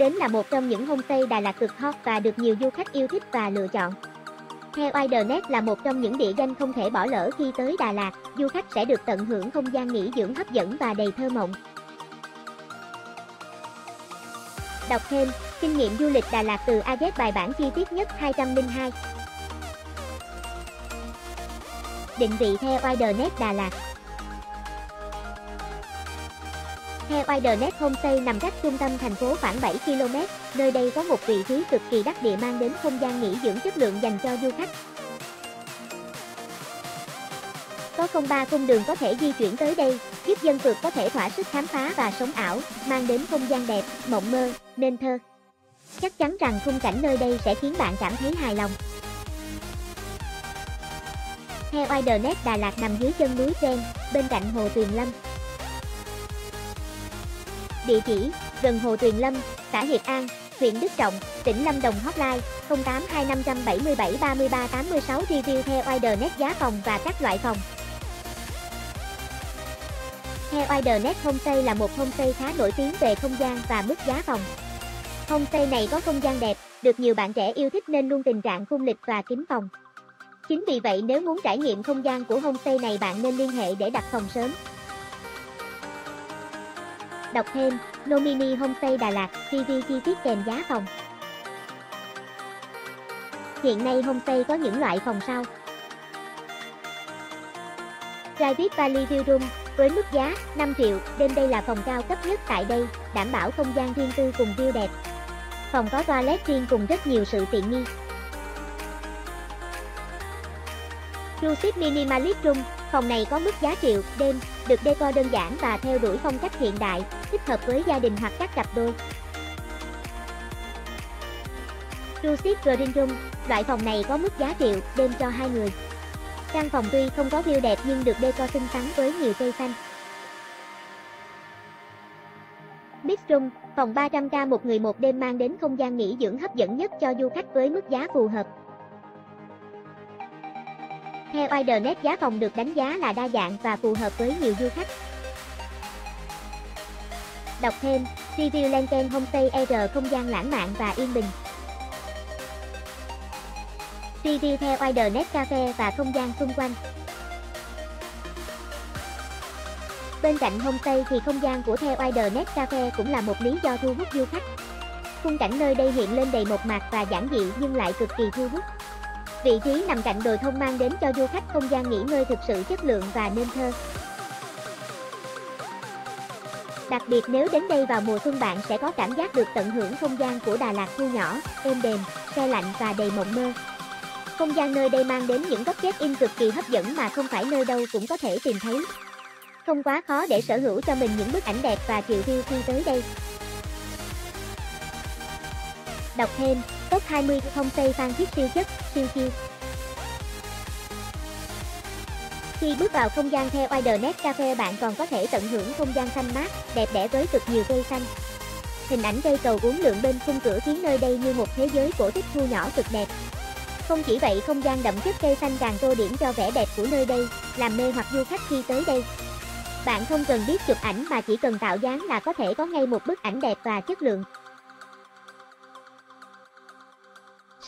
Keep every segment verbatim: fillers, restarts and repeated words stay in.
đến là một trong những homestay Đà Lạt cực hot và được nhiều du khách yêu thích và lựa chọn. The Wilder Nest là một trong những địa danh không thể bỏ lỡ khi tới Đà Lạt, du khách sẽ được tận hưởng không gian nghỉ dưỡng hấp dẫn và đầy thơ mộng. Đọc thêm, kinh nghiệm du lịch Đà Lạt từ a dét bài bản chi tiết nhất hai không hai. Định vị The Wilder Nest Đà Lạt. The Wilder Nest Homestay nằm cách trung tâm thành phố khoảng bảy ki lô mét, nơi đây có một vị trí cực kỳ đắc địa mang đến không gian nghỉ dưỡng chất lượng dành cho du khách. Có ba cung đường có thể di chuyển tới đây, giúp dân phượt có thể thỏa sức khám phá và sống ảo, mang đến không gian đẹp, mộng mơ, nên thơ. Chắc chắn rằng khung cảnh nơi đây sẽ khiến bạn cảm thấy hài lòng. The Wilder Nest Đà Lạt nằm dưới chân núi Sen, bên cạnh hồ Tuyền Lâm. Địa chỉ: gần hồ Tuyền Lâm, xã Hiệp An, huyện Đức Trọng, tỉnh Lâm Đồng. Hotline không tám hai năm bảy bảy ba ba tám sáu. Review The Wilder Nest, giá phòng và các loại phòng. The Wilder Nest Homestay là một homestay khá nổi tiếng về không gian và mức giá phòng. Homestay này có không gian đẹp, được nhiều bạn trẻ yêu thích nên luôn tình trạng khung lịch và kín phòng. Chính vì vậy nếu muốn trải nghiệm không gian của homestay này bạn nên liên hệ để đặt phòng sớm. Đọc thêm, Nomini Homestay Đà Lạt, review chi tiết kèm giá phòng. Hiện nay homestay có những loại phòng sau: RaiVit Valley View Room với mức giá năm triệu, đêm đây là phòng cao cấp nhất tại đây, đảm bảo không gian riêng tư cùng view đẹp. Phòng có toilet riêng cùng rất nhiều sự tiện nghi. Rusev Minimalist Room, phòng này có mức giá triệu, đêm, được decor đơn giản và theo đuổi phong cách hiện đại, thích hợp với gia đình hoặc các cặp đôi. Rusev Green Room, loại phòng này có mức giá triệu, đêm cho hai người. Căn phòng tuy không có view đẹp nhưng được decor xinh xắn với nhiều cây xanh. Mix Room, phòng ba trăm k một người một đêm, mang đến không gian nghỉ dưỡng hấp dẫn nhất cho du khách với mức giá phù hợp. The Wilder Nest, giá phòng được đánh giá là đa dạng và phù hợp với nhiều du khách. Đọc thêm, review Lanken Homestay R, không gian lãng mạn và yên bình. Review The Wilder Nest Cafe và không gian xung quanh. Bên cạnh homestay thì không gian của The Wilder Nest Cafe cũng là một lý do thu hút du khách. Khung cảnh nơi đây hiện lên đầy mộc mạc và giản dị nhưng lại cực kỳ thu hút. Vị trí nằm cạnh đồi thông mang đến cho du khách không gian nghỉ ngơi thực sự chất lượng và nên thơ. Đặc biệt nếu đến đây vào mùa xuân bạn sẽ có cảm giác được tận hưởng không gian của Đà Lạt thu nhỏ, êm đềm, xe lạnh và đầy mộng mơ. Không gian nơi đây mang đến những góc check-in cực kỳ hấp dẫn mà không phải nơi đâu cũng có thể tìm thấy. Không quá khó để sở hữu cho mình những bức ảnh đẹp và triệu view khi tới đây. Đọc thêm, top hai mươi homestay Phan Thiết siêu chất, siêu chill. Khi bước vào không gian The Wilder Nest Cafe bạn còn có thể tận hưởng không gian xanh mát, đẹp đẽ với cực nhiều cây xanh. Hình ảnh cây cầu uốn lượn bên khung cửa khiến nơi đây như một thế giới cổ tích thu nhỏ cực đẹp. Không chỉ vậy, không gian đậm chất cây xanh càng tô điểm cho vẻ đẹp của nơi đây, làm mê hoặc du khách khi tới đây. Bạn không cần biết chụp ảnh mà chỉ cần tạo dáng là có thể có ngay một bức ảnh đẹp và chất lượng.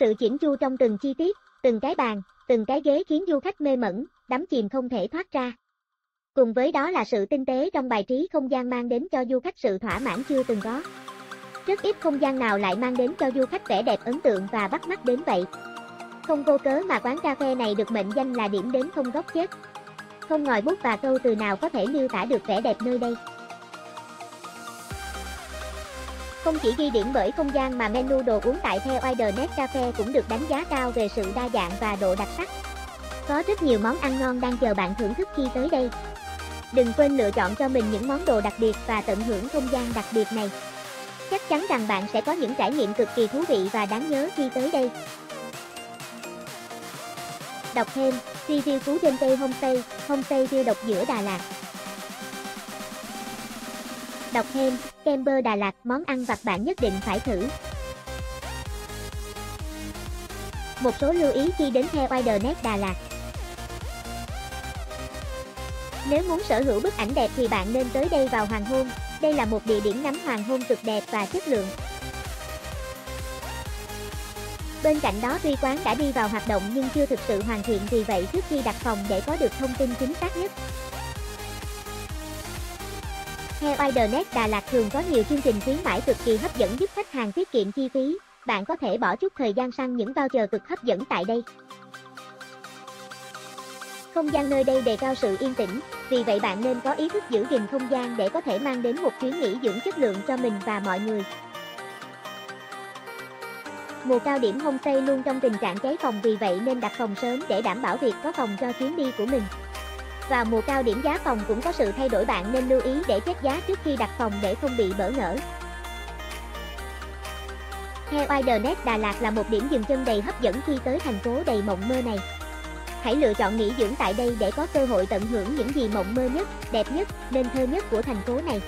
Sự chỉn chu trong từng chi tiết, từng cái bàn, từng cái ghế khiến du khách mê mẩn, đắm chìm không thể thoát ra. Cùng với đó là sự tinh tế trong bài trí không gian mang đến cho du khách sự thỏa mãn chưa từng có. Rất ít không gian nào lại mang đến cho du khách vẻ đẹp ấn tượng và bắt mắt đến vậy. Không vô cớ mà quán cà phê này được mệnh danh là điểm đến không góc chết. Không ngòi bút và câu từ nào có thể miêu tả được vẻ đẹp nơi đây. Không chỉ ghi điểm bởi không gian mà menu đồ uống tại The Wilder Nest Cafe cũng được đánh giá cao về sự đa dạng và độ đặc sắc. Có rất nhiều món ăn ngon đang chờ bạn thưởng thức khi tới đây. Đừng quên lựa chọn cho mình những món đồ đặc biệt và tận hưởng không gian đặc biệt này. Chắc chắn rằng bạn sẽ có những trải nghiệm cực kỳ thú vị và đáng nhớ khi tới đây. Đọc thêm, review Phú Dân Tây Homestay, homestay view độc giữa Đà Lạt. Đọc thêm, Camper Đà Lạt, món ăn vặt bạn nhất định phải thử. Một số lưu ý khi đến The Wilder Nest Đà Lạt. Nếu muốn sở hữu bức ảnh đẹp thì bạn nên tới đây vào hoàng hôn. Đây là một địa điểm ngắm hoàng hôn cực đẹp và chất lượng. Bên cạnh đó tuy quán đã đi vào hoạt động nhưng chưa thực sự hoàn thiện, vì vậy trước khi đặt phòng để có được thông tin chính xác nhất. The Wilder Nest Đà Lạt thường có nhiều chương trình khuyến mãi cực kỳ hấp dẫn giúp khách hàng tiết kiệm chi phí. Bạn có thể bỏ chút thời gian săn những voucher cực hấp dẫn tại đây. Không gian nơi đây đề cao sự yên tĩnh, vì vậy bạn nên có ý thức giữ gìn không gian để có thể mang đến một chuyến nghỉ dưỡng chất lượng cho mình và mọi người. Mùa cao điểm homestay luôn trong tình trạng cháy phòng, vì vậy nên đặt phòng sớm để đảm bảo việc có phòng cho chuyến đi của mình. Và mùa cao điểm giá phòng cũng có sự thay đổi, bạn nên lưu ý để check giá trước khi đặt phòng để không bị bỡ ngỡ. The Wilder Nest Đà Lạt là một điểm dừng chân đầy hấp dẫn khi tới thành phố đầy mộng mơ này. Hãy lựa chọn nghỉ dưỡng tại đây để có cơ hội tận hưởng những gì mộng mơ nhất, đẹp nhất, nên thơ nhất của thành phố này.